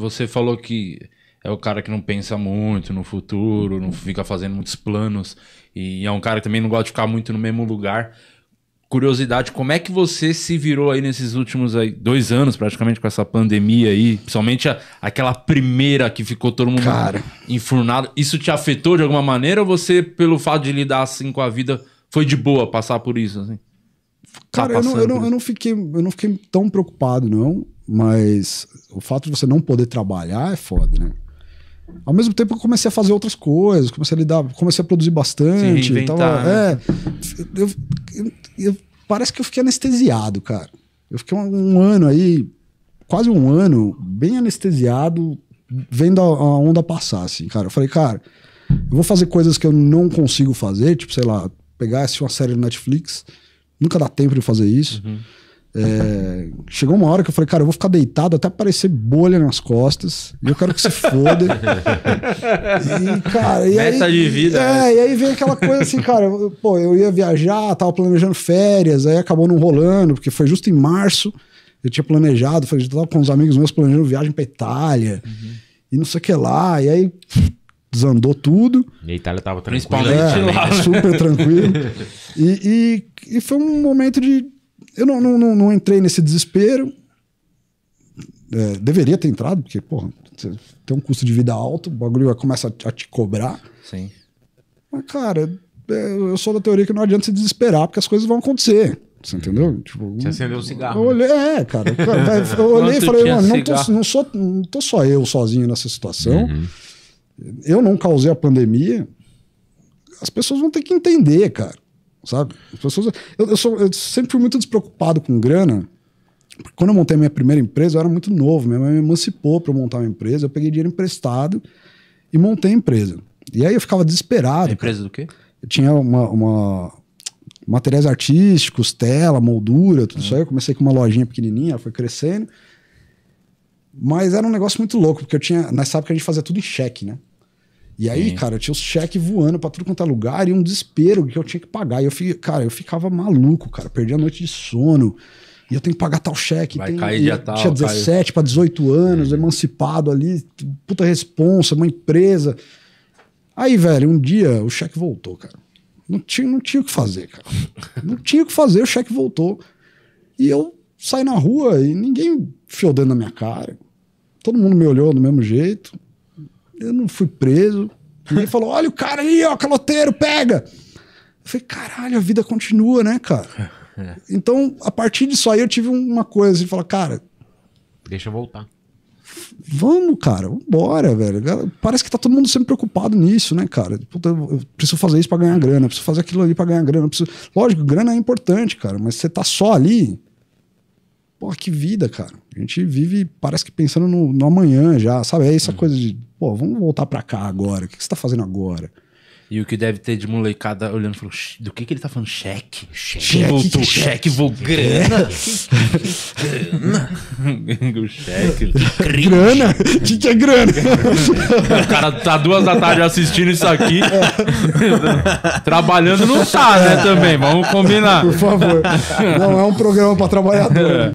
Você falou que é o cara que não pensa muito no futuro, não fica fazendo muitos planos, e é um cara que também não gosta de ficar muito no mesmo lugar. Curiosidade, como é que você se virou aí nesses últimos aí, 2 anos, praticamente, com essa pandemia aí? Principalmente aquela primeira que ficou todo mundo enfurnado. Isso te afetou de alguma maneira, ou você, pelo fato de lidar assim com a vida, foi de boa passar por isso? Assim? Cara, eu não fiquei tão preocupado, não. Mas o fato de você não poder trabalhar é foda, né? Ao mesmo tempo eu comecei a fazer outras coisas, comecei a lidar, comecei a produzir bastante. Se reinventar, tava, né? Parece que eu fiquei anestesiado, cara. Eu fiquei um ano aí, quase um ano, bem anestesiado, vendo a onda passar, assim, cara. Eu falei, cara, eu vou fazer coisas que eu não consigo fazer, tipo, sei lá, pegar assistir uma série no Netflix, nunca dá tempo de fazer isso. Uhum. Chegou uma hora que eu falei, cara, eu vou ficar deitado até aparecer bolha nas costas e eu quero que se foda. E, cara, e meta aí, de vida. E aí vem aquela coisa assim, cara, eu ia viajar, tava planejando férias, aí acabou não rolando, porque foi justo em março, eu tinha planejado, eu tava com uns amigos meus planejando viagem pra Itália, e não sei o que lá, e aí desandou tudo. E a Itália tava tranquila. Super tranquilo. E foi um momento de... Eu não entrei nesse desespero. Deveria ter entrado, porque, porra, tem um custo de vida alto, o bagulho começa a te cobrar. Sim. Mas, cara, eu sou da teoria que não adianta se desesperar, porque as coisas vão acontecer. Você entendeu? Tipo, você acendeu o cigarro. Eu olhei, eu olhei e falei, mano, não tô só eu sozinho nessa situação. Uhum. Eu não causei a pandemia. As pessoas vão ter que entender, cara. Sabe? As pessoas... eu sempre fui muito despreocupado com grana, porque quando eu montei a minha primeira empresa, eu era muito novo, minha mãe me emancipou para eu montar uma empresa, eu peguei dinheiro emprestado e montei a empresa. E aí eu ficava desesperado. A empresa do quê? Eu tinha materiais artísticos, tela, moldura, tudo isso aí. Eu comecei com uma lojinha pequenininha, ela foi crescendo. Mas era um negócio muito louco, porque eu tinha... Nessa época a gente fazia tudo em cheque, né? E aí, cara, eu tinha os cheques voando pra tudo quanto é lugar e um desespero que eu tinha que pagar. E eu ficava maluco, cara. Perdi a noite de sono. E eu tenho que pagar tal cheque. Vai cair dia tal. Tinha 17 pra 18 anos, emancipado ali. Puta responsa, uma empresa. Aí, velho, um dia o cheque voltou, cara. Não tinha o que fazer, cara. Não tinha o que fazer, o cheque voltou. E eu saí na rua e ninguém enfiou dentro na minha cara. Todo mundo me olhou do mesmo jeito. Eu não fui preso. Ninguém falou, olha o cara ali, ó, caloteiro, pega. Eu falei, caralho, a vida continua, né, cara? Então, a partir disso aí, eu tive uma coisa de falar, cara... Deixa eu voltar. Vamos, cara, vambora, velho. Parece que tá todo mundo sempre preocupado nisso, né, cara? Puta, eu preciso fazer isso pra ganhar grana, eu preciso fazer aquilo ali pra ganhar grana. Preciso... Lógico, grana é importante, cara, mas você tá só ali... Porra, que vida, cara. A gente vive, parece que pensando no amanhã já, sabe? É essa coisa de, pô, vamos voltar pra cá agora. O que você tá fazendo agora? E o que deve ter de molecada olhando e falou, do que ele tá falando? Cheque? Cheque voltou, cheque voltou. Grana? Grana? Cheque. Grana? O que é grana? O cara tá 2 da tarde assistindo isso aqui. Trabalhando não tá, né, também. Vamos combinar. Por favor. Não é um programa pra trabalhador.